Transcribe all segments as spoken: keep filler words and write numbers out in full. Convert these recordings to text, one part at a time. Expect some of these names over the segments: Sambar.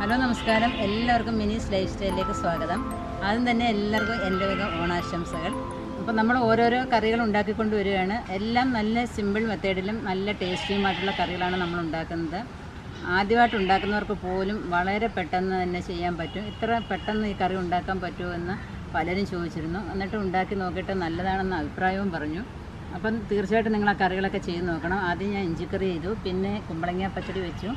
Hello, Namaskaram. Everyone, Mini's Lifestyle Welcome. That's why everyone is on our We have a curry on Daki Kundu, simple method, Malla tasty matla currylana Namundakanda. Adia Tundakan or Polum, Valera Patana and Shayam Patu, Itra Patan, the Karundakam Patu and the Palarin Shochino, and the Tundakin Oket and Alada and Alpraim Barnu. Upon Tirsat and La Carilla Cachino, Adia and Jikarido, Pinne, Kumbalanga Pachadi Vichu,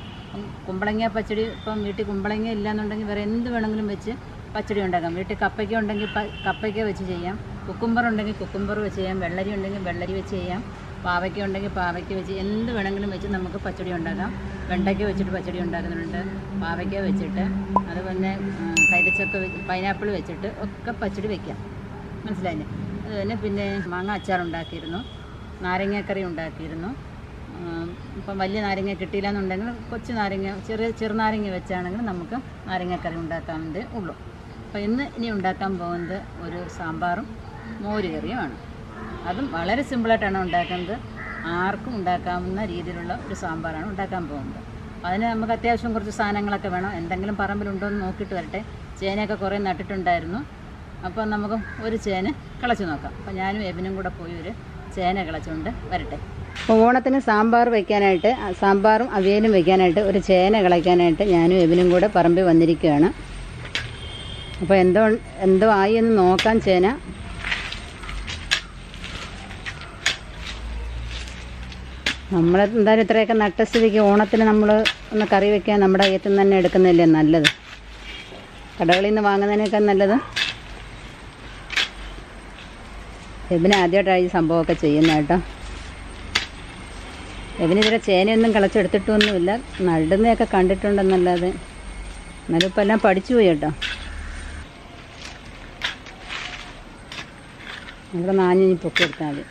Kumbalanga Pachadi from Viti Kumbalanga, Lanundang, Verendu Vanangamichi, Pachadi Undagam, Viti Kapaki Undangi Kapaka Vichayam. Cucumber on the cucumber which I am, Valley on the Valley which I am, Pavaki on the Pavaki which in the Venangan which in the Maka Pachadi on Daga, Ventaki which is Pachadi on Daga, Pavaki which it, other than Kaitachaka, pineapple which it, Oka Pachadivaka. Manslane, Nepine Manga Charunda Kirno, Naringa Karunda Kirno, Pamalian Naringa Kitilan on Dangan, Cochinaringa, Chirnaringa Vichananga, Namaka, Naringa Karunda Kam de Ulo. In the Nundakam Bond, Uru Sambar. More area. Adam Valerie Simple at Anundakanda, Arkundakam, Ridilla, to Sambar and Dakam Bonda. Anamakatia Shungur to Sananga Cavana, and Dangan Paramundon Moki to Erte, Jenaka Koran Natitun Dirno, upon Namaka, Uri Chene, Kalachunaka, Pananu Avenue would appear, Chena Kalachunda, Verte. For one thing, Sambar Vacanate, Sambar Avenu Vacanate, or Chena Galacanate, Yanu Avenue would a Parambe Vandiricana. When the eye and no can Chena. നമ്മൾ എന്തായാലും ഇത്രയൊക്കെ നട്ട സ്ഥിതിക്ക് ഓണത്തിന് നമ്മൾ ഒന്ന് കറി വെക്കാൻ നമ്മുടെ അയ്യത്തിൽ നിന്ന് തന്നെ എടുക്കുന്നല്ലേ നല്ലത് കടകളിൽ നിന്ന് വാങ്ങുന്നതിനേക്കാൾ നല്ലത് എബിന് ആദ്യമായിട്ടാണ് ഈ സംഭവമൊക്കെ ചെയ്യുന്നത് കേട്ടോ എബിനിതിരെ ചേനയൊന്നും കളച്ചെടുത്തിട്ടൊന്നുമില്ല നടുന്നതൊക്കെ കണ്ടിട്ടുണ്ടെന്നല്ലാതെ എന്നാലും ഇപ്പം എല്ലാം പഠിച്ചു പോയി കേട്ടോ ഇവിടെ നാഞ്ഞിനി പൊക്കി എടുത്താൽ മതി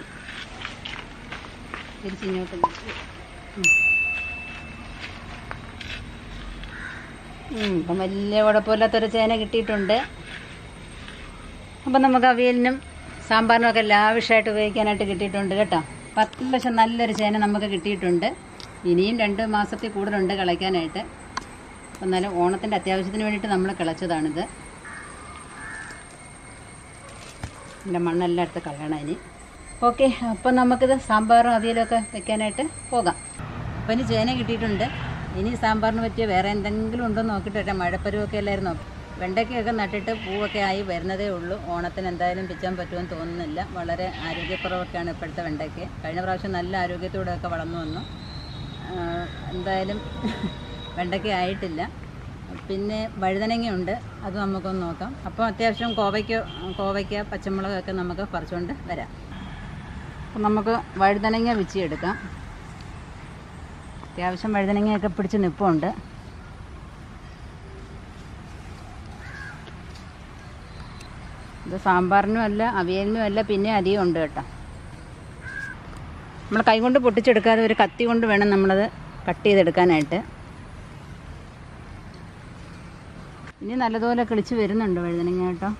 It's in your place. Come and live a polar to the Chenegati Tunde. Abanamaga Vilnum, Sambarno Kalavi shed away can take it under the Patulation Nalla Chen and Amakati Tunde. You need under mass of the Kudur under Kalakanate. Another one of the Tathas in unit to Namakalacha the another. The Manala at the Kalanani. Okay, அப்ப நமக்கு the sambar அவியலൊക്കെ വെക്കാനായിട്ട് പോകാം. അപ്പോൾ ഇനി ചേന കിട്ടിയിട്ടുണ്ട്. ഇനി സാമ്പാറിന് പറ്റിയ വേറെ എന്തെങ്കിലും ഉണ്ടോ നോക്കിട്ടേ മഴപ്പരുവൊക്കെ അല്ലായിരുന്നോ. വെണ്ടയ്ക്കൊക്കെ നട്ടിട്ട് പൂവൊക്കെ ആയി വരുന്നതേ ഉള്ളൂ. ഓണത്തിന് എന്തായാലും പിച്ചാൻ പറ്റുമെന്ന് തോന്നുന്നില്ല. വളരെ ആരോഗ്യപ്രവർത്തകമാണ് ഇപ്പോഴത്തെ വെണ്ടയ്ക്ക്. കഴിഞ്ഞ പ്രാവശ്യം നല്ല ആരോഗ്യത്തോടെ ഒക്കെ വളർന്നു വന്നു. എന്തായാലും വെണ്ടയ്ക്ക് ആയിട്ടില്ല. പിന്നെ വഴുതനങ്ങയുണ്ട്. അത് നമുക്ക് നോക്കാം. അപ്പോൾ അത്യാവശ്യം കോവയ്ക്ക കോവയ്ക്ക പച്ചമുളകൊക്കെ നമുക്ക് പറിച്ചുകൊണ്ട് വരാം. നമുക്ക് വഴുതനങ്ങ വെച്ചി എടുക്കാം. അത്യാവശ്യം വഴുതനങ്ങയൊക്കെ പിടിച്ച് നിൽപ്പുണ്ട്. ഇത് സാമ്പാറിനും അല്ല അവിയലിനും അല്ല പിന്നെ അരിയും ഉണ്ട് കേട്ടോ. നമ്മൾ കൈ കൊണ്ട് പൊട്ടിച്ചെടുക്കാതെ ഒരു കത്തി കൊണ്ട് വേണം നമ്മളത് കട്ട് ചെയ്തെടുക്കാനായിട്ട്. ഇനി നല്ലതുപോലെ കിളിച്ച് വരുന്നുണ്ട് വഴുതനങ്ങ കേട്ടോ.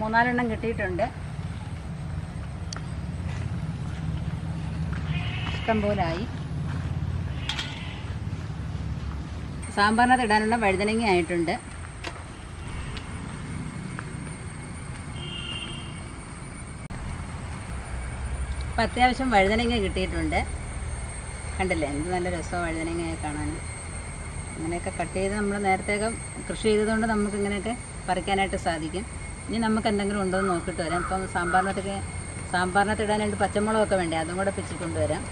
മൂന്നാലെണ്ണം കിട്ടിയിട്ടുണ്ട് ഇഷ്ടം പോലായി സാമ്പാറിനകത്ത് ഇടാനുള്ള വഴുതനങ്ങ ആയിട്ടുണ്ട് അപ്പം അത്യാവശ്യം വഴുതനങ്ങ കിട്ടിയിട്ടുണ്ട് കണ്ടില്ലേ എന്ത് നല്ല രസമാണ് വഴുതനങ്ങയെ കാണാൻ അങ്ങനെയൊക്കെ കട്ട് ചെയ്ത് നമ്മൾ നേരത്തെയൊക്കെ കൃഷി ചെയ്തതുകൊണ്ട് നമുക്ക് ഇങ്ങനെയൊക്കെ പറിക്കാനായിട്ട് സാധിക്കും ഇനി നമുക്ക് എന്തെങ്കിലും ഉണ്ടോ എന്ന് നോക്കിട്ട് വരാം. അപ്പോൾ സാമ്പാറിനകത്ത് സാമ്പാറിനകത്ത് ഇടാനായിട്ട് പച്ചമുളകൊക്കെ വേണ്ടേ അതും കൂടെ പിച്ചിക്കൊണ്ട് വരാം.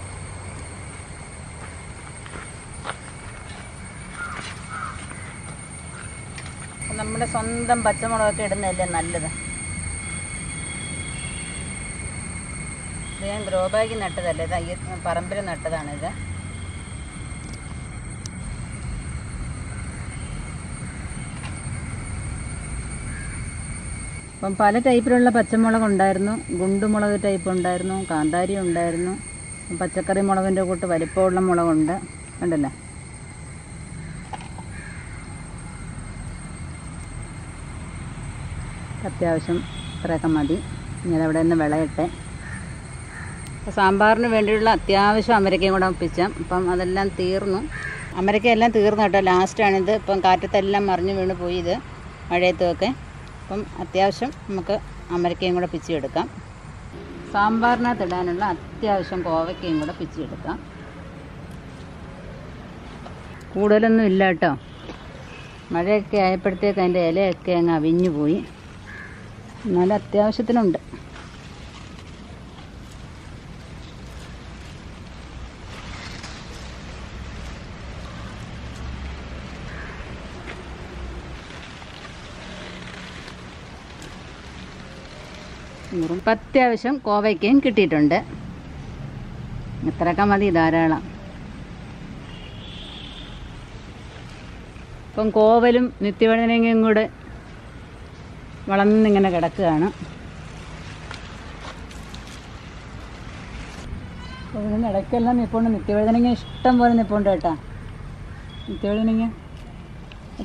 നമ്മുടെ സ്വന്തം പച്ചമുളകൊക്കെ ഇടുന്നതല്ലേ നല്ലത്. ഇത് ഞാൻ ഗ്രോ ബാഗിൽ നട്ടതല്ല ഇത് പറമ്പിൽ നട്ടതാണിത്. അപ്പം പല ടൈപ്പിലുള്ള പച്ചമുളക് ഉണ്ടായിരുന്നു ഗുണ്ടുമുളക് ടൈപ്പ് ഉണ്ടായിരുന്നു കാന്താരി ഉണ്ടായിരുന്നു പച്ചക്കറി മുളകിൻ്റെ കൂട്ട് വലിപ്പമുള്ള മുളകുണ്ട് കണ്ടല്ലേ അത്യാവശ്യം ഇത്രയൊക്കെ മതി. ഇനി അതവിടെ നിന്ന് വിളയട്ടെ. അപ്പോൾ സാമ്പാറിന് വേണ്ടിയുള്ള അത്യാവശ്യം അമരക്കയും കൂടെ ഒപ്പിച്ചാൽ അപ്പം അതെല്ലാം തീർന്നു. അമരക്കയെല്ലാം തീർന്നു കേട്ടോ. ലാസ്റ്റാണിത്. ഇപ്പം കാറ്റത്തെല്ലാം മറിഞ്ഞു വീണ് പോയി ഇത് മഴയത്തുമൊക്കെ. അപ്പം അത്യാവശ്യം നമുക്ക് അമരക്കയും കൂടെ പിച്ചിയെടുക്കാം. സാമ്പാറിനകത്ത് ഇടാനുള്ള അത്യാവശ്യം കോവയ്ക്കയും കൂടെ പിച്ചിയെടുക്കാം. കൂടുതലൊന്നും ഇല്ല കേട്ടോ. മഴയൊക്കെ ആയപ്പോഴത്തേക്ക് അതിൻ്റെ ഇലയൊക്കെ അങ്ങ് അവിഞ്ഞു പോയി. എന്നാലും അത്യാവശ്യത്തിനുണ്ട്. അപ്പം അത്യാവശ്യം കോവയ്ക്കയും കിട്ടിയിട്ടുണ്ട്. ഇത്രയൊക്കെ മതി ധാരാളം. ഇപ്പം കോവലും നിത്യവഴുതനങ്ങയും കൂടെ വളർന്നിങ്ങനെ കിടക്കുകയാണ്. ഇതിന് ഇടയ്ക്കെല്ലാം നിൽപ്പുണ്ട്. നിത്യവഴുതനങ്ങ ഇഷ്ടം പോലെ നിൽപ്പുണ്ട് കേട്ടോ. നിത്യവഴുതനങ്ങ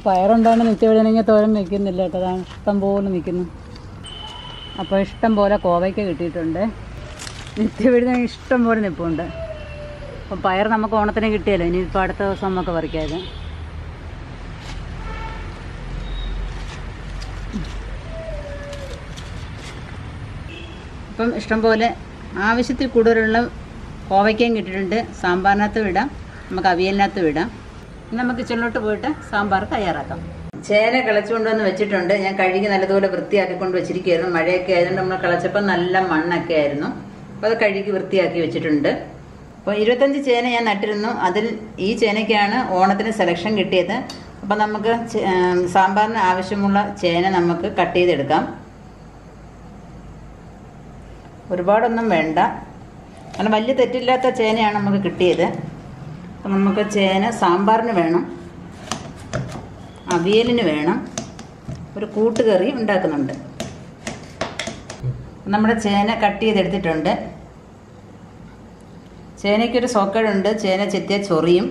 പയറുണ്ടാണ്. നിത്യവഴുതനങ്ങ തോരൻ നിൽക്കുന്നില്ല കേട്ടോ. അതാണ് ഇഷ്ടം പോലെ നിൽക്കുന്നു. അപ്പോൾ ഇഷ്ടം പോലെ കോവയ്ക്ക് കിട്ടിയിട്ടുണ്ട്. നിത്യവഴുതനങ്ങ ഇഷ്ടം പോലെ നിൽപ്പുണ്ട്. അപ്പം പയർ നമുക്ക് ഓണത്തിന് കിട്ടിയല്ലോ. ഇനിയിപ്പോൾ അടുത്ത ദിവസം നമുക്ക് പറിക്കാതെ. അപ്പം ഇഷ്ടംപോലെ ആവശ്യത്തിൽ കൂടുതലുള്ള കോവയ്ക്കയും കിട്ടിയിട്ടുണ്ട്. സാമ്പാറിനകത്ത് വിടാം, നമുക്ക് അവിയലിനകത്ത് വിടാം. നമുക്ക് ചെല്ലോട്ട് പോയിട്ട് സാമ്പാർ തയ്യാറാക്കാം. ചേന കിളച്ചുകൊണ്ടുവന്ന് വെച്ചിട്ടുണ്ട്. ഞാൻ കഴുകി നല്ലതുപോലെ വൃത്തിയാക്കിക്കൊണ്ട് വെച്ചിരിക്കുകയായിരുന്നു. മഴയൊക്കെ ആയതുകൊണ്ട് നമ്മൾ കിളച്ചപ്പോൾ നല്ല മണ്ണൊക്കെ ആയിരുന്നു. അപ്പോൾ അത് കഴുകി വൃത്തിയാക്കി വെച്ചിട്ടുണ്ട്. അപ്പോൾ ഇരുപത്തഞ്ച് ചേന ഞാൻ നട്ടിരുന്നു. അതിൽ ഈ ചേനയ്ക്കാണ് ഓണത്തിന് സെലക്ഷൻ കിട്ടിയത്. അപ്പം നമുക്ക് സാമ്പാറിന് ആവശ്യമുള്ള ചേന നമുക്ക് കട്ട് ചെയ്തെടുക്കാം. ഒരുപാടൊന്നും വേണ്ട, കാരണം വലിയ തെറ്റില്ലാത്ത ചേനയാണ് നമുക്ക് കിട്ടിയത്. അപ്പം നമുക്ക് ചേന സാമ്പാറിന് വേണം, അവിയലിന് വേണം, ഒരു കൂട്ടുകറി ഉണ്ടാക്കുന്നുണ്ട്. നമ്മുടെ ചേന കട്ട് ചെയ്തെടുത്തിട്ടുണ്ട്. ചേനയ്ക്കൊരു സോക്കേടുണ്ട്. ചേന ചെത്തിയ ചൊറിയും.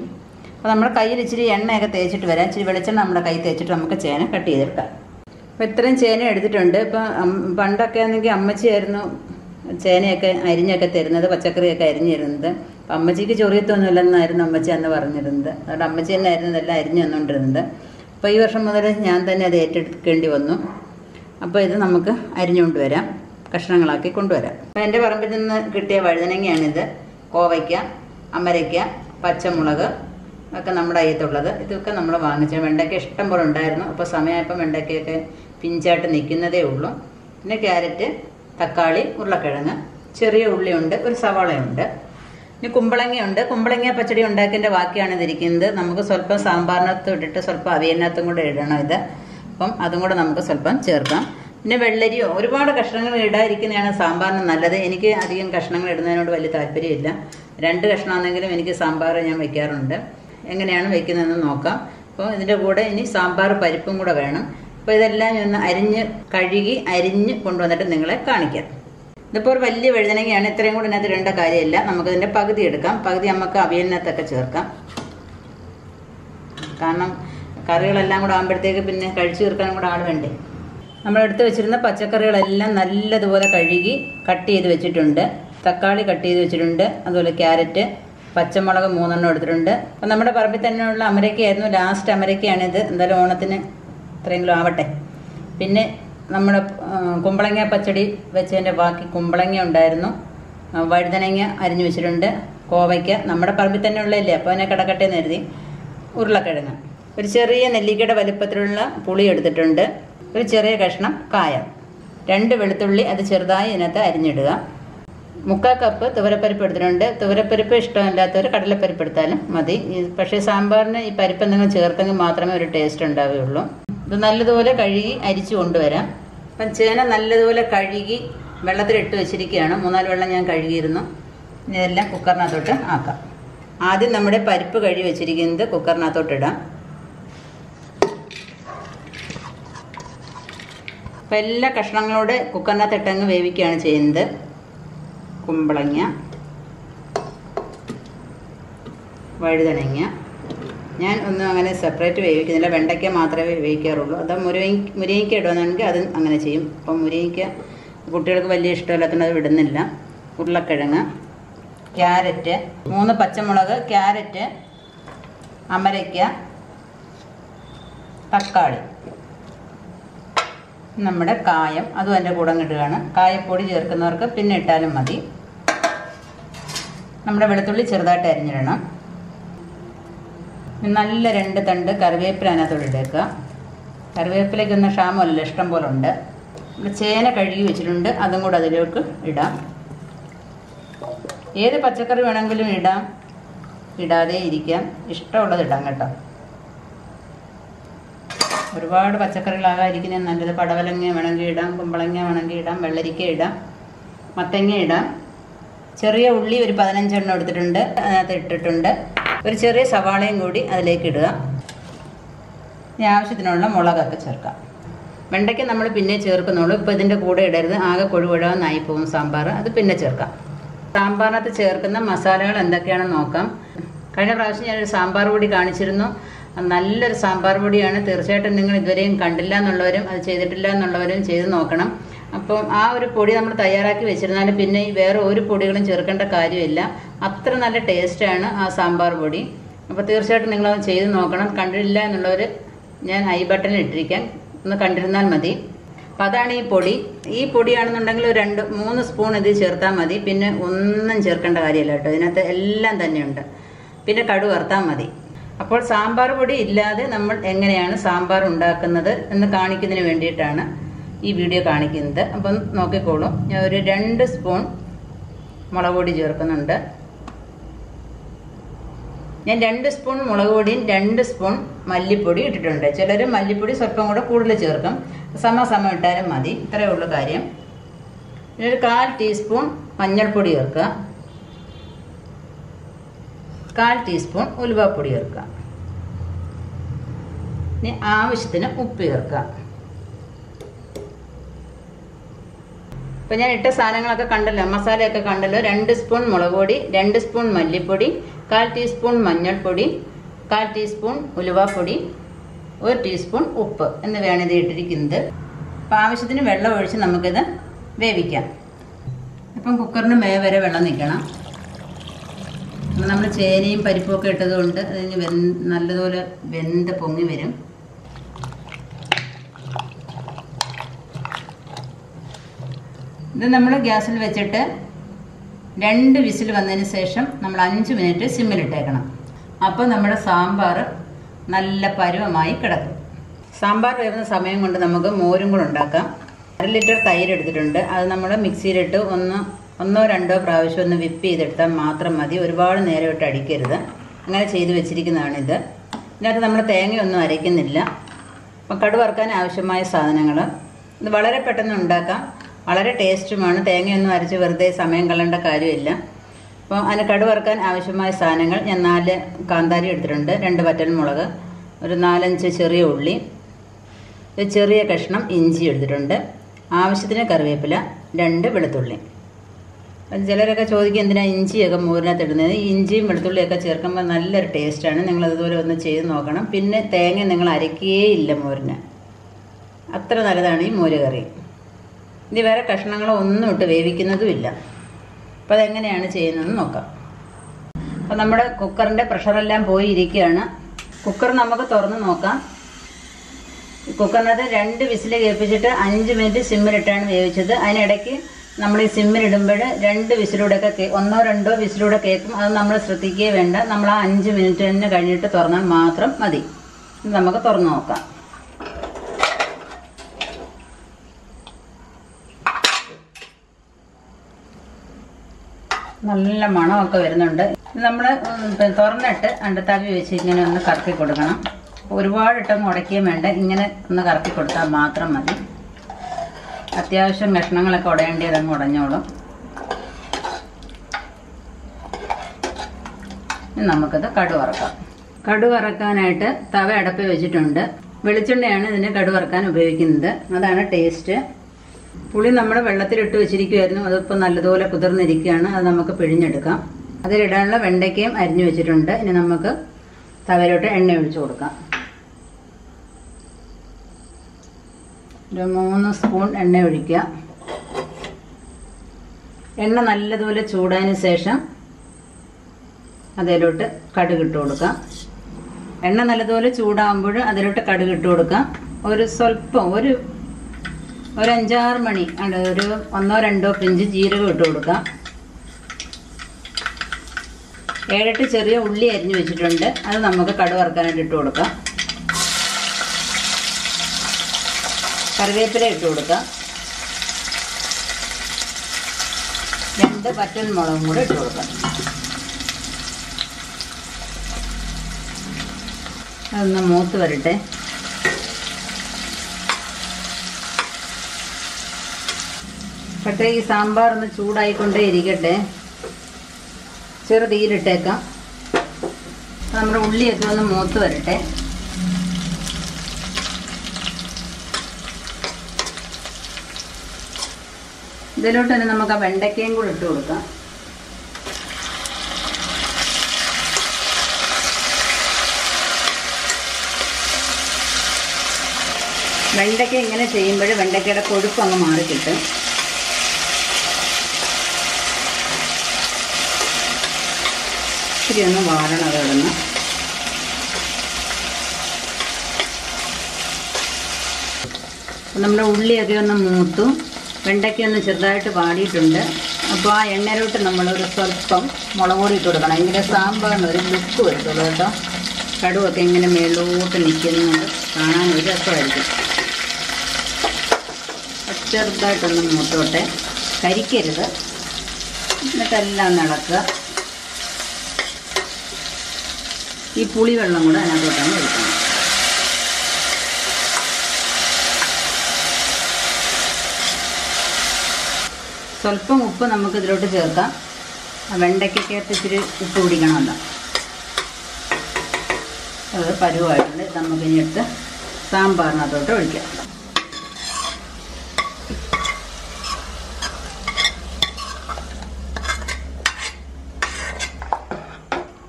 അപ്പോൾ നമ്മുടെ കയ്യിൽ ഇച്ചിരി എണ്ണയൊക്കെ തേച്ചിട്ട് വരാം. ഇച്ചിരി വെളിച്ചെണ്ണ നമ്മുടെ കൈ തേച്ചിട്ട് നമുക്ക് ചേന കട്ട് ചെയ്തെടുക്കാം. അപ്പോൾ ഇത്രയും ചേന എടുത്തിട്ടുണ്ട്. ഇപ്പം പണ്ടൊക്കെ ആണെങ്കിൽ അമ്മച്ചിയായിരുന്നു ചേനയൊക്കെ അരിഞ്ഞൊക്കെ തരുന്നത്, പച്ചക്കറിയൊക്കെ അരിഞ്ഞു തരുന്നത്. അപ്പം അമ്മച്ചിക്ക് ചൊറിയത്തൊന്നുമില്ലെന്നായിരുന്നു അമ്മച്ചി അന്ന് പറഞ്ഞിരുന്നത്. അതുകൊണ്ട് അമ്മച്ചി തന്നെ ആയിരുന്നു ഇതെല്ലാം അരിഞ്ഞു തന്നുകൊണ്ടിരുന്നത്. അപ്പോൾ ഈ വർഷം മുതൽ ഞാൻ തന്നെ അത് ഏറ്റെടുക്കേണ്ടി വന്നു. അപ്പോൾ ഇത് നമുക്ക് അരിഞ്ഞുകൊണ്ട് വരാം, കഷ്ണങ്ങളാക്കി കൊണ്ടുവരാം. അപ്പോൾ എൻ്റെ പറമ്പിൽ നിന്ന് കിട്ടിയ വഴുതനങ്ങയാണിത്. കോവയ്ക്ക, അമരയ്ക്ക, പച്ചമുളക് ഒക്കെ നമ്മുടെ അയ്യത്തുള്ളത്. ഇതൊക്കെ നമ്മൾ വാങ്ങിച്ച വെണ്ടയ്ക്ക ഇഷ്ടം പോലെ ഉണ്ടായിരുന്നു. അപ്പോൾ സമയമായപ്പോൾ വെണ്ടയ്ക്കയൊക്കെ പിഞ്ചായിട്ട് നിൽക്കുന്നതേ ഉള്ളൂ. പിന്നെ ക്യാരറ്റ്, തക്കാളി, ഉരുളക്കിഴങ്ങ്, ചെറിയ ഉള്ളിയുണ്ട്, ഒരു സവാളയുണ്ട്, പിന്നെ കുമ്പളങ്ങയുണ്ട്. കുമ്പളങ്ങ പച്ചടി ഉണ്ടാക്കിയതിൻ്റെ ബാക്കിയാണ് ഇതിരിക്കുന്നത്. നമുക്ക് സ്വല്പം സാമ്പാറിനകത്ത് ഇട്ടിട്ട് സ്വല്പം അവിയലിനകത്തും കൂടെ ഇടണം ഇത്. അപ്പം അതും കൂടെ നമുക്ക് സ്വല്പം ചേർക്കാം. പിന്നെ വെള്ളരിയോ ഒരുപാട് കഷ്ണങ്ങൾ ഇടാതിരിക്കുന്നതാണ് സാമ്പാറിന് നല്ലത്. എനിക്ക് അധികം കഷ്ണങ്ങൾ ഇടുന്നതിനോട് വലിയ താല്പര്യമില്ല. രണ്ട് കഷ്ണമാണെങ്കിലും എനിക്ക് സാമ്പാർ ഞാൻ വയ്ക്കാറുണ്ട്. എങ്ങനെയാണ് വെക്കുന്നതെന്ന് നോക്കാം. അപ്പോൾ ഇതിൻ്റെ കൂടെ ഇനി സാമ്പാർ പരിപ്പും കൂടെ വേണം. അപ്പോൾ ഇതെല്ലാം ഒന്ന് അരിഞ്ഞ് കഴുകി അരിഞ്ഞ് കൊണ്ടുവന്നിട്ട് നിങ്ങളെ കാണിക്കാം. ഇതിപ്പോൾ ഒരു വലിയ വഴുതനങ്ങയാണ്. ഇത്രയും കൂടെ ഇതിനകത്ത് ഇടേണ്ട കാര്യമില്ല. നമുക്കിതിൻ്റെ പകുതി എടുക്കാം. പകുതി നമുക്ക് അവിയലിനകത്തൊക്കെ ചേർക്കാം. കാരണം കറികളെല്ലാം കൂടെ ആകുമ്പോഴത്തേക്ക് പിന്നെ കഴിച്ചു തീർക്കാനും കൂടെ ആൾ വേണ്ടേ. നമ്മളെടുത്ത് വെച്ചിരുന്ന പച്ചക്കറികളെല്ലാം നല്ലതുപോലെ കഴുകി കട്ട് ചെയ്ത് വെച്ചിട്ടുണ്ട്. തക്കാളി കട്ട് ചെയ്ത് വെച്ചിട്ടുണ്ട്. അതുപോലെ ക്യാരറ്റ്, പച്ചമുളക് മൂന്നെണ്ണം എടുത്തിട്ടുണ്ട്. അപ്പം നമ്മുടെ പറമ്പിൽ തന്നെയുള്ള അമരയ്ക്കയായിരുന്നു. ലാസ്റ്റ് അമരയ്ക്കയാണിത്. എന്തായാലും ഓണത്തിന് ഇത്രയെങ്കിലും ആവട്ടെ. പിന്നെ നമ്മുടെ കുമ്പളങ്ങ പച്ചടി വെച്ചതിൻ്റെ ബാക്കി കുമ്പളങ്ങ ഉണ്ടായിരുന്നു. വഴുതനങ്ങ അരിഞ്ഞു വെച്ചിട്ടുണ്ട്. കോവയ്ക്ക നമ്മുടെ പറമ്പിൽ തന്നെ ഉള്ളതല്ലേ, അപ്പോൾ അതിനെ കിടക്കട്ടെ എന്ന് കരുതി. ഉരുളക്കിഴങ്ങ് ഒരു ചെറിയ നെല്ലിക്കയുടെ വലിപ്പത്തിലുള്ള പുളി എടുത്തിട്ടുണ്ട്. ഒരു ചെറിയ കഷ്ണം കായം, രണ്ട് വെളുത്തുള്ളി അത് ചെറുതായി ഇതിനകത്ത് അരിഞ്ഞിടുക. മുക്കാൽ കപ്പ് തുവരപ്പരിപ്പ് എടുത്തിട്ടുണ്ട്. തുവരപ്പരിപ്പ് ഇഷ്ടമില്ലാത്തവർ കടലപ്പരിപ്പ് എടുത്താലും മതി. പക്ഷേ സാമ്പാറിന് ഈ പരിപ്പ് എന്തെങ്കിലും ചേർത്തെങ്കിൽ മാത്രമേ ഒരു ടേസ്റ്റ് ഉണ്ടാവുകയുള്ളൂ. ഇത് നല്ലതുപോലെ കഴുകി അരിച്ചു കൊണ്ടുവരാം. അപ്പം ചേന നല്ലതുപോലെ കഴുകി വെള്ളത്തിലിട്ട് വെച്ചിരിക്കുകയാണ്. മൂന്നാല് വെള്ളം ഞാൻ കഴുകിയിരുന്നു. ഇതെല്ലാം കുക്കറിനകത്തോട്ട് ആക്കാം. ആദ്യം നമ്മുടെ പരിപ്പ് കഴുകി വെച്ചിരിക്കുന്നത് കുക്കറിനകത്തോട്ട് ഇടാം. അപ്പം എല്ലാ കഷ്ണങ്ങളോട് കുക്കറിനകത്ത് ഇട്ടങ്ങ് വേവിക്കുകയാണ് ചെയ്യുന്നത്. കുമ്പളങ്ങ, വഴുതനങ്ങ, ഞാൻ ഒന്നും അങ്ങനെ സെപ്പറേറ്റ് വേവിക്കുന്നില്ല, വെണ്ടയ്ക്ക മാത്രമേ വേവിക്കാറുള്ളൂ. അത് മുരിങ്ങ മുരിങ്ങയ്ക്ക ഇടുകയാണെങ്കിൽ അത് അങ്ങനെ ചെയ്യും. അപ്പം മുരിങ്ങയ്ക്ക കുട്ടികൾക്ക് വലിയ ഇഷ്ടമില്ലാത്തതുകൊണ്ട് അത് വിടുന്നില്ല. ഉരുളക്കിഴങ്ങ്, ക്യാരറ്റ്, മൂന്ന് പച്ചമുളക്, ക്യാരറ്റ്, അമരയ്ക്ക, തക്കാളി, നമ്മുടെ കായം, അതും അതിൻ്റെ കൂടെ ഇടുകയാണ്. കായപ്പൊടി ചേർക്കുന്നവർക്ക് പിന്നെ ഇട്ടാലും മതി. നമ്മുടെ വെളുത്തുള്ളി ചെറുതായിട്ട് അരിഞ്ഞിടണം. നല്ല രണ്ട് തണ്ട് കറിവേപ്പില അതിനകത്തോടെ ഇട്ടേക്കുക. കറിവേപ്പിലേക്ക് ഒന്ന് ക്ഷാമമല്ല, ഇഷ്ടം പോലെ ഉണ്ട്. നമ്മുടെ ചേന കഴുകി വെച്ചിട്ടുണ്ട്, അതും കൂടെ അതിലേക്ക് ഇടാം. ഏത് പച്ചക്കറി വേണമെങ്കിലും ഇടാം, ഇടാതെ ഇരിക്കാം, ഇഷ്ടമുള്ളത് ഇടാം കേട്ടോ. ഒരുപാട് പച്ചക്കറികളാകാതിരിക്കുന്നത് നല്ലത്. പടവലങ്ങ വേണമെങ്കിൽ ഇടാം, കുമ്പളങ്ങ വേണമെങ്കിൽ ഇടാം, വെള്ളരിക്ക ഇടാം, മത്തങ്ങ ഇടാം. ചെറിയ ഉള്ളി ഒരു പതിനഞ്ചെണ്ണം എടുത്തിട്ടുണ്ട്, അതിനകത്ത് ഇട്ടിട്ടുണ്ട്. ഒരു ചെറിയ സവാളയും കൂടി അതിലേക്ക് ഇടുക. ഇനി ആവശ്യത്തിനുള്ള മുളകൊക്കെ ചേർക്കാം. വെണ്ടയ്ക്ക് നമ്മൾ പിന്നെ ചേർക്കുന്നുള്ളൂ, ഇപ്പോൾ ഇതിൻ്റെ കൂടെ ഇടരുത്, ആകെ കൊഴുകൊഴാന്നായി പോകും സാമ്പാർ. അത് പിന്നെ ചേർക്കാം. സാമ്പാറിനകത്ത് ചേർക്കുന്ന മസാലകൾ എന്തൊക്കെയാണെന്ന് നോക്കാം. കഴിഞ്ഞ പ്രാവശ്യം ഞാനൊരു സാമ്പാർ പൊടി കാണിച്ചിരുന്നു, നല്ലൊരു സാമ്പാർ പൊടിയാണ്. തീർച്ചയായിട്ടും നിങ്ങൾ ഇതുവരെയും കണ്ടില്ല എന്നുള്ളവരും അത് ചെയ്തിട്ടില്ല എന്നുള്ളവരും ചെയ്ത് നോക്കണം. അപ്പം ആ ഒരു പൊടി നമ്മൾ തയ്യാറാക്കി വെച്ചിരുന്നാൽ പിന്നെ ഈ വേറെ ഒരു പൊടികളും ചേർക്കേണ്ട കാര്യമില്ല. അത്ര നല്ല ടേസ്റ്റാണ് ആ സാമ്പാർ പൊടി. അപ്പോൾ തീർച്ചയായിട്ടും നിങ്ങളത് ചെയ്ത് നോക്കണം. കണ്ടിട്ടില്ല എന്നുള്ളവർ ഞാൻ ഐ ബട്ടൺ ഇട്ടിരിക്കാം, ഒന്ന് കണ്ടിരുന്നാൽ മതി. അപ്പം അതാണ് ഈ പൊടി. ഈ പൊടിയാണെന്നുണ്ടെങ്കിൽ ഒരു രണ്ട് മൂന്ന് സ്പൂൺ ഇത് ചേർത്താൽ മതി, പിന്നെ ഒന്നും ചേർക്കേണ്ട കാര്യമില്ല കേട്ടോ. ഇതിനകത്ത് എല്ലാം തന്നെയുണ്ട്. പിന്നെ കടുക് വറുത്താൽ മതി. അപ്പോൾ സാമ്പാർ പൊടി ഇല്ലാതെ നമ്മൾ എങ്ങനെയാണ് സാമ്പാർ ഉണ്ടാക്കുന്നത് എന്ന് കാണിക്കുന്നതിന് വേണ്ടിയിട്ടാണ് ഈ വീഡിയോ കാണിക്കുന്നത്. അപ്പം നോക്കിക്കോളൂ, ഞാൻ ഒരു രണ്ട് സ്പൂൺ മുളക് പൊടി ചേർക്കുന്നുണ്ട്. ഞാൻ രണ്ട് സ്പൂൺ മുളക് പൊടിയും രണ്ട് സ്പൂൺ മല്ലിപ്പൊടി ഇട്ടിട്ടുണ്ട്. ചിലർ മല്ലിപ്പൊടി സ്വല്പം കൂടെ കൂടുതൽ ചേർക്കും, സമ സമം ഇട്ടാലും മതി. ഇത്രയേ ഉള്ളൂ കാര്യം. പിന്നെ ഒരു കാൽ ടീസ്പൂൺ മഞ്ഞൾപ്പൊടി ചേർക്കുക, കാൽ ടീസ്പൂൺ ഉലുവാപ്പൊടി ചേർക്കുക, ഇനി ആവശ്യത്തിന് ഉപ്പ് ചേർക്കുക. ഇപ്പം ഞാൻ ഇട്ട സാധനങ്ങളൊക്കെ കണ്ടല്ലോ, മസാലയൊക്കെ കണ്ടല്ലോ. രണ്ട് സ്പൂൺ മുളക് പൊടി, രണ്ട് സ്പൂൺ മല്ലിപ്പൊടി, കാൽ ടീസ്പൂൺ മഞ്ഞൾപ്പൊടി, കാൽ ടീസ്പൂൺ ഉലുവാപ്പൊടി, ഒരു ടീസ്പൂൺ ഉപ്പ് എന്നിവയാണ് ഇത് ഇട്ടിരിക്കുന്നത്. അപ്പം ആവശ്യത്തിന് വെള്ളം ഒഴിച്ച് നമുക്കിത് വേവിക്കാം. ഇപ്പം കുക്കറിന് മേ വരെ വെള്ളം നിൽക്കണം. അപ്പം നമ്മൾ ചേനയും പരിപ്പുമൊക്കെ ഇട്ടത് കൊണ്ട് അതിന് വെ നല്ലതുപോലെ വെന്ത് പൊങ്ങി വരും. ഇത് നമ്മൾ ഗ്യാസിൽ വെച്ചിട്ട് രണ്ട് വിസിൽ വന്നതിന് ശേഷം നമ്മൾ അഞ്ച് മിനിറ്റ് സിമ്മിലിട്ടേക്കണം. അപ്പോൾ നമ്മുടെ സാമ്പാർ നല്ല പരുവമായി കിടക്കും. സാമ്പാർ വരുന്ന സമയം കൊണ്ട് നമുക്ക് മോരും കൂടെ ഉണ്ടാക്കാം. അര ലിറ്റർ തൈര് എടുത്തിട്ടുണ്ട്, അത് നമ്മൾ മിക്സിയിലിട്ട് ഒന്ന് ഒന്നോ രണ്ടോ പ്രാവശ്യം ഒന്ന് വിപ്പ് ചെയ്തെടുത്താൽ മാത്രം മതി. ഒരുപാട് നേരം ഇട്ട് അടിക്കരുത്. അങ്ങനെ ചെയ്ത് വെച്ചിരിക്കുന്നതാണിത്. ഇതിനകത്ത് നമ്മൾ തേങ്ങയൊന്നും അരയ്ക്കുന്നില്ല. അപ്പം കടുക് വറുക്കാൻ ആവശ്യമായ സാധനങ്ങൾ. ഇത് വളരെ പെട്ടെന്ന് ഉണ്ടാക്കാം, വളരെ ടേസ്റ്റുമാണ്. തേങ്ങയൊന്നും അരച്ച് വെറുതെ സമയം കളയേണ്ട കാര്യമില്ല. അപ്പോൾ അതിന് കടുക് വറുക്കാൻ ആവശ്യമായ സാധനങ്ങൾ ഞാൻ നാല് കാന്താരി എടുത്തിട്ടുണ്ട്, രണ്ട് വറ്റൽമുളക്, ഒരു നാലഞ്ച് ചെറിയ ഉള്ളി, ഒരു ചെറിയ കഷ്ണം ഇഞ്ചി എടുത്തിട്ടുണ്ട്, ആവശ്യത്തിന് കറിവേപ്പില, രണ്ട് വെളുത്തുള്ളി. ചിലരൊക്കെ ചോദിക്കുക എന്തിനാണ് ഇഞ്ചിയൊക്കെ മോരിനകത്ത് ഇടുന്നത്. ഈ ഇഞ്ചിയും വെളുത്തുള്ളിയൊക്കെ ചേർക്കുമ്പോൾ നല്ലൊരു ടേസ്റ്റാണ്. നിങ്ങളതുപോലെ ഒന്ന് ചെയ്ത് നോക്കണം. പിന്നെ തേങ്ങ നിങ്ങൾ അരയ്ക്കേ ഇല്ല മോരിന്, അത്ര നല്ലതാണ് ഈ മോര് കറി. ഇനി വേറെ കഷ്ണങ്ങളോ ഒന്നും ഇട്ട് വേവിക്കുന്നതുമില്ല. അപ്പോൾ അതെങ്ങനെയാണ് ചെയ്യുന്നതെന്ന് നോക്കാം. അപ്പോൾ നമ്മുടെ കുക്കറിൻ്റെ പ്രഷറെല്ലാം പോയി ഇരിക്കുകയാണ്. കുക്കർ നമുക്ക് തുറന്ന് നോക്കാം. കുക്കറിനകത്ത് രണ്ട് വിസിൽ കേൾപ്പിച്ചിട്ട് അഞ്ച് മിനിറ്റ് സിമ്മിലിട്ടാണ് വേവിച്ചത്. അതിനിടയ്ക്ക് നമ്മൾ ഈ സിമ്മിലിടുമ്പോൾ രണ്ട് വിസിലൂടെയൊക്കെ ഒന്നോ രണ്ടോ വിസിലൂടെ കേൾക്കും. അത് നമ്മൾ ശ്രദ്ധിക്കുകയേ വേണ്ട. നമ്മൾ ആ അഞ്ച് മിനിറ്റ് തന്നെ കഴിഞ്ഞിട്ട് തുറന്നാൽ മാത്രം മതി. നമുക്ക് തുറന്ന് നോക്കാം. നല്ല മണമൊക്കെ വരുന്നുണ്ട്. നമ്മൾ തുറന്നിട്ട് അണ്ടത്താവി വെച്ച് ഇങ്ങനെ ഒന്ന് കറക്കി കൊടുക്കണം. ഒരുപാടിട്ടൊന്നും ഉടയ്ക്കുകയും വേണ്ട, ഇങ്ങനെ ഒന്ന് കറക്കി കൊടുത്താൽ മാത്രം മതി. അത്യാവശ്യം കഷ്ണങ്ങളൊക്കെ ഉടയേണ്ടതങ്ങ് ഉടഞ്ഞോളും. നമുക്കത് കടുവറക്കാം. കടുവറക്കാനായിട്ട് തവ അടപ്പ് വെച്ചിട്ടുണ്ട്. വെളിച്ചെണ്ണയാണ് ഇതിന് കടുവറക്കാൻ ഉപയോഗിക്കുന്നത്, അതാണ് ടേസ്റ്റ്. പുളി നമ്മൾ വെള്ളത്തിലിട്ട് വെച്ചിരിക്കുമായിരുന്നു, അതിപ്പോൾ നല്ലതുപോലെ കുതിർന്നിരിക്കുകയാണ്. അത് നമുക്ക് പിഴിഞ്ഞെടുക്കാം. അതിലിടാനുള്ള വെണ്ടയ്ക്കയും അരിഞ്ഞു വെച്ചിട്ടുണ്ട്. ഇനി നമുക്ക് തവയിലോട്ട് എണ്ണ ഒഴിച്ചു കൊടുക്കാം. ഒരു മൂന്ന് സ്പൂൺ എണ്ണ ഒഴിക്കുക. എണ്ണ നല്ലതുപോലെ ചൂടായതിനു ശേഷം അതിലോട്ട് കടുക് ഇട്ട് കൊടുക്കാം. എണ്ണ നല്ലതുപോലെ ചൂടാകുമ്പോൾ അതിലോട്ട് കടുക് ഇട്ട് കൊടുക്കാം. ഒരു സ്വല്പം ഒരു ഒരു അഞ്ചാറ് മണി ഒരു ഒന്നോ രണ്ടോ പിഞ്ച് ജീരകം ഇട്ട് കൊടുക്കാം. ഏഴെട്ട് ചെറിയ ഉള്ളി അരിഞ്ഞു വെച്ചിട്ടുണ്ട്, അത് നമുക്ക് കടുക് വറുക്കാനായിട്ട് ഇട്ട് കൊടുക്കാം. കറിവേപ്പില ഇട്ട് കൊടുക്കാം. രണ്ട് പറ്റൽ മുളകും കൂടെ ഇട്ട് കൊടുക്കാം. അതൊന്ന് മൂത്ത് വരട്ടെ. പക്ഷേ ഈ സാമ്പാർ ഒന്ന് ചൂടായിക്കൊണ്ടേ ഇരിക്കട്ടെ. ചെറു തീയിലിട്ടേക്കാം. നമ്മുടെ ഉള്ളിയൊക്കെ ഒന്ന് മൂത്ത് വരട്ടെ. ഇതിലോട്ട് തന്നെ നമുക്ക് ആ വെണ്ടയ്ക്കയും കൂടെ ഇട്ട് കൊടുക്കാം. വെണ്ടയ്ക്ക ഇങ്ങനെ ചെയ്യുമ്പോൾ വെണ്ടയ്ക്കയുടെ കൊഴുപ്പ് അങ്ങ് മാറി കിട്ടും. ഇത്തിരി ഒന്ന് വാരണം. അതോടൊന്ന് നമ്മുടെ ഉള്ളിയൊക്കെ ഒന്ന് മൂത്തു വെണ്ടയ്ക്ക ഒന്ന് ചെറുതായിട്ട് വാടിയിട്ടുണ്ട്. അപ്പോൾ ആ എണ്ണയിലോട്ട് നമ്മളൊരു സ്വല്പം മുളക് പൊടി ഇട്ട് കൊടുക്കണം. എങ്കിലും സാമ്പാറിന് ഒരു ലുക്ക് വരുത്തുള്ളൂ കേട്ടോ. കടുവൊക്കെ ഇങ്ങനെ മേലോട്ട് നിൽക്കുന്നത് കാണാൻ ഒരു രസമായിരിക്കും. ചെറുതായിട്ടൊന്ന് മൂത്തോട്ടെ, കരിക്കരുത്. എന്നിട്ടെല്ലാം ഒന്ന് ഇളക്കുക. ഈ പുളിവെള്ളം കൂടെ അതിനകത്തോട്ടാണ് ഒഴിക്കുന്നത്. സ്വല്പം ഉപ്പ് നമുക്ക് ഇതിലോട്ട് ചേർക്കാം. വെണ്ടയ്ക്കകത്ത് ഇച്ചിരി ഉപ്പ് പിടിക്കണമല്ലോ. അത് പരുവായിട്ടുണ്ട്. നമുക്ക് ഇനി എടുത്ത് സാമ്പാറിനകത്തോട്ട് ഒഴിക്കാം.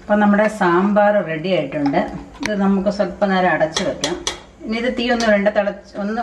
അപ്പം നമ്മുടെ സാമ്പാർ റെഡി ആയിട്ടുണ്ട്. ഇത് നമുക്ക് സ്വല്പ നേരം അടച്ചു വെക്കാം. ഇനി ഇത് തീ ഒന്ന് വേണ്ട തിളച്ച് ഒന്ന്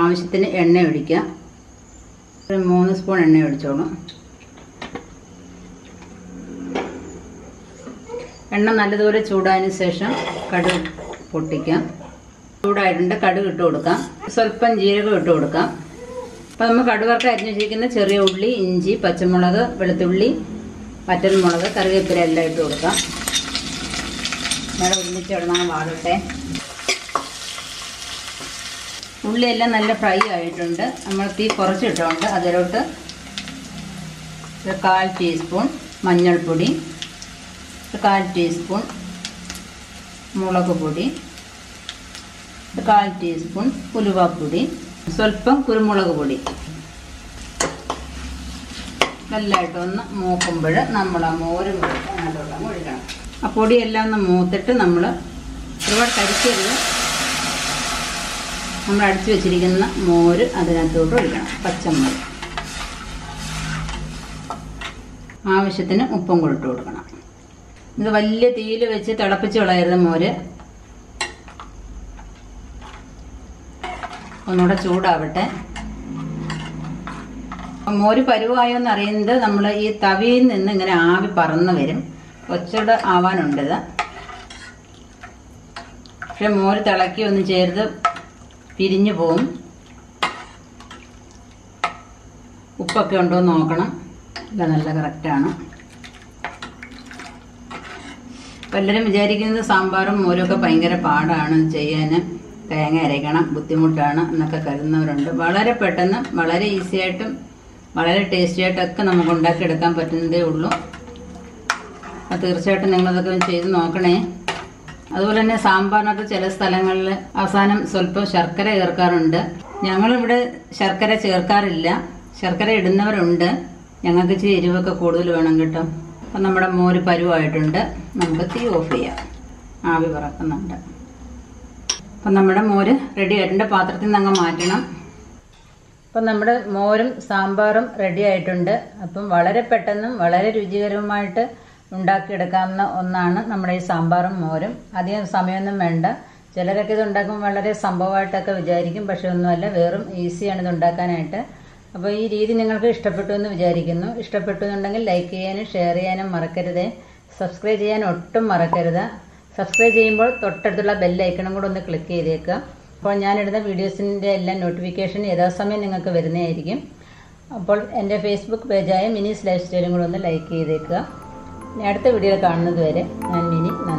ആവശ്യത്തിന് എണ്ണ ഒഴിക്കുക. ഒരു മൂന്ന് സ്പൂൺ എണ്ണ ഒഴിച്ചോളൂ. എണ്ണ നല്ലതുപോലെ ചൂടായതിനു ശേഷം കടുക് പൊട്ടിക്കാം. ചൂടായിട്ടുണ്ട്, കടുക് ഇട്ട് കൊടുക്കാം. സ്വല്പം ജീരകം ഇട്ട് കൊടുക്കാം. അപ്പോൾ നമ്മൾ കടുവർക്ക് അരിഞ്ഞു വെച്ചിരിക്കുന്ന ചെറിയ ഉള്ളി, ഇഞ്ചി, പച്ചമുളക്, വെളുത്തുള്ളി, വറ്റൽമുളക്, കറിവേപ്പില എല്ലാം ഇട്ട് കൊടുക്കാം. ഞാൻ ഒരുമിച്ച് ഇടണം, വാടട്ടെ. ഉള്ളിയെല്ലാം നല്ല ഫ്രൈ ആയിട്ടുണ്ട്. നമ്മൾ തീ കുറച്ചിട്ടുണ്ട്. അതിലോട്ട് ഒരു കാൽ ടീസ്പൂൺ മഞ്ഞൾപ്പൊടി, ഒരു കാൽ ടീസ്പൂൺ മുളക് പൊടി, ഒരു കാൽ ടീസ്പൂൺ ഉലുവാപ്പൊടി, സ്വല്പം കുരുമുളക് പൊടി. നല്ലതായിട്ടൊന്ന് മൂക്കുമ്പോൾ നമ്മൾ ആ മോരും അതിനകത്തോട്ട് ഒഴിക്കണം. ആ പൊടിയെല്ലാം ഒന്ന് മൂത്തിട്ട് നമ്മൾ ഒരുപാട് കരിക്കരുത്. നമ്മൾ അടിച്ചു വെച്ചിരിക്കുന്ന മോര് അതിനകത്തോട്ട് ഒഴിക്കണം. പച്ചമോര് ആവശ്യത്തിന് ഉപ്പും കൊണ്ടിട്ട് കൊടുക്കണം. ഇത് വലിയ തീയിൽ വെച്ച് തിളപ്പിച്ച് കളയരുത് മോര്. ഒന്നുകൂടെ ചൂടാവട്ടെ. മോര് പരുവായോ എന്നറിയുന്നത് നമ്മൾ ഈ തവിയിൽ നിന്ന് ഇങ്ങനെ ആവി പറന്ന് വരും. ഒച്ചയുടെ ആവാനുണ്ടത്. പക്ഷെ മോര് തിളക്കി ഒന്നും ചേർത്ത് പിരിഞ്ഞു പോവും. ഉപ്പൊക്കെ ഉണ്ടോ എന്ന് നോക്കണം. ഇല്ല, നല്ല കറക്റ്റാണ്. പലരും വിചാരിക്കുന്നത് സാമ്പാറും മോരൊക്കെ ഭയങ്കര പാടാണ് ചെയ്യാൻ, തേങ്ങ അരയ്ക്കണം, ബുദ്ധിമുട്ടാണ് എന്നൊക്കെ കരുതുന്നവരുണ്ട്. വളരെ പെട്ടെന്ന് വളരെ ഈസി ആയിട്ടും വളരെ ടേസ്റ്റിയായിട്ടൊക്കെ നമുക്ക് ഉണ്ടാക്കിയെടുക്കാൻ പറ്റുന്നതേ ഉള്ളൂ. തീർച്ചയായിട്ടും നിങ്ങളതൊക്കെ ചെയ്ത് നോക്കണേ. അതുപോലെ തന്നെ സാമ്പാറിനൊക്കെ ചില സ്ഥലങ്ങളിൽ അവസാനം സ്വല്പം ശർക്കര ചേർക്കാറുണ്ട്. ഞങ്ങളിവിടെ ശർക്കര ചേർക്കാറില്ല, ശർക്കര ഇടുന്നവരുണ്ട്. ഞങ്ങൾക്ക് ഇച്ചിരി എരിവൊക്കെ കൂടുതൽ വേണം കേട്ടോ. അപ്പം നമ്മുടെ മോര് പരുവായിട്ടുണ്ട്, നമുക്ക് തീ ഓഫ് ചെയ്യാം. ആവി പറക്കുന്നുണ്ട്. അപ്പം നമ്മുടെ മോര് റെഡി ആയിട്ടുണ്ട്, പാത്രത്തിൽ നിന്ന് അങ്ങ് മാറ്റണം. അപ്പം നമ്മുടെ മോരും സാമ്പാറും റെഡി ആയിട്ടുണ്ട്. അപ്പം വളരെ പെട്ടെന്നും വളരെ രുചികരവുമായിട്ട് ഉണ്ടാക്കിയെടുക്കാവുന്ന ഒന്നാണ് നമ്മുടെ ഈ സാമ്പാറും മോരും. അധികം സമയമൊന്നും വേണ്ട. ചിലരൊക്കെ ഇത് ഉണ്ടാക്കുമ്പോൾ വളരെ സംഭവമായിട്ടൊക്കെ വിചാരിക്കും, പക്ഷെ ഒന്നുമല്ല, വെറും ഈസിയാണ് ഇത് ഉണ്ടാക്കാനായിട്ട്. അപ്പോൾ ഈ രീതി നിങ്ങൾക്ക് ഇഷ്ടപ്പെട്ടു എന്ന് വിചാരിക്കുന്നു. ഇഷ്ടപ്പെട്ടു എന്നുണ്ടെങ്കിൽ ലൈക്ക് ചെയ്യാനും ഷെയർ ചെയ്യാനും മറക്കരുത്. സബ്സ്ക്രൈബ് ചെയ്യാൻ ഒട്ടും മറക്കരുത്. സബ്സ്ക്രൈബ് ചെയ്യുമ്പോൾ തൊട്ടടുത്തുള്ള ബെല്ലൈക്കണം കൂടെ ഒന്ന് ക്ലിക്ക് ചെയ്തേക്കുക. അപ്പോൾ ഞാനിടുന്ന വീഡിയോസിൻ്റെ എല്ലാം നോട്ടിഫിക്കേഷൻ യഥാസമയം നിങ്ങൾക്ക് വരുന്നതായിരിക്കും. അപ്പോൾ എൻ്റെ ഫേസ്ബുക്ക് പേജായ മിനീസ് ലൈഫ് സ്റ്റൈലും കൂടെ ഒന്ന് ലൈക്ക് ചെയ്തേക്കുക. അടുത്ത വീഡിയോയിൽ കാണുന്നത് വരെ ഞാൻ മിനി.